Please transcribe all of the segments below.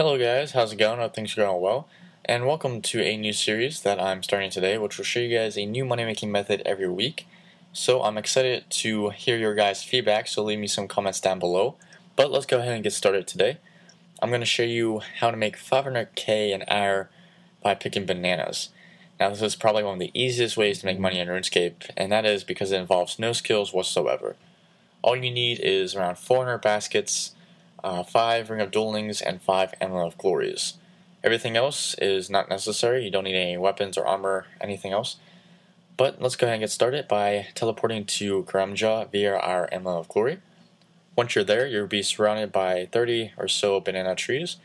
Hello guys, how's it going? I hope things are going well, and welcome to a new series that I'm starting today, which will show you guys a new money making method every week. So I'm excited to hear your guys' feedback, so leave me some comments down below. But let's go ahead and get started today. I'm going to show you how to make 500k an hour by picking bananas. Now this is probably one of the easiest ways to make money in RuneScape, and that is because it involves no skills whatsoever. All you need is around 400 baskets, 5 Ring of Duelings, and 5 Emblem of Glories. Everything else is not necessary. You don't need any weapons or armor, anything else. But let's go ahead and get started by teleporting to Karamja via our Emblem of Glory. Once you're there, you'll be surrounded by 30 or so banana trees.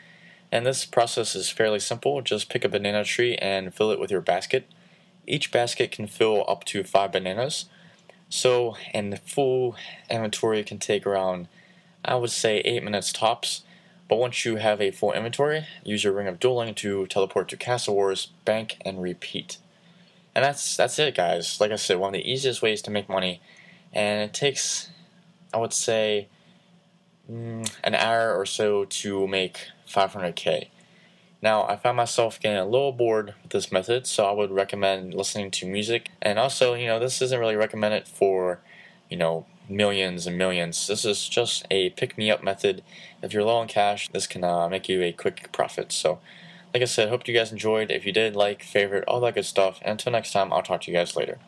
And this process is fairly simple. Just pick a banana tree and fill it with your basket. Each basket can fill up to 5 bananas. So, and the full inventory can take around, I would say, 8 minutes tops, but once you have a full inventory, use your Ring of Dueling to teleport to Castle Wars, bank, and repeat. And that's it, guys. Like I said, one of the easiest ways to make money, and it takes, I would say, an hour or so to make 500k. Now, I found myself getting a little bored with this method, so I would recommend listening to music. And also, you know, this isn't really recommended for, you know, millions and millions. This is just a pick-me-up method. If you're low on cash, this can make you a quick profit. So, like I said, hope you guys enjoyed. If you did, like, favorite, all that good stuff. And until next time, I'll talk to you guys later.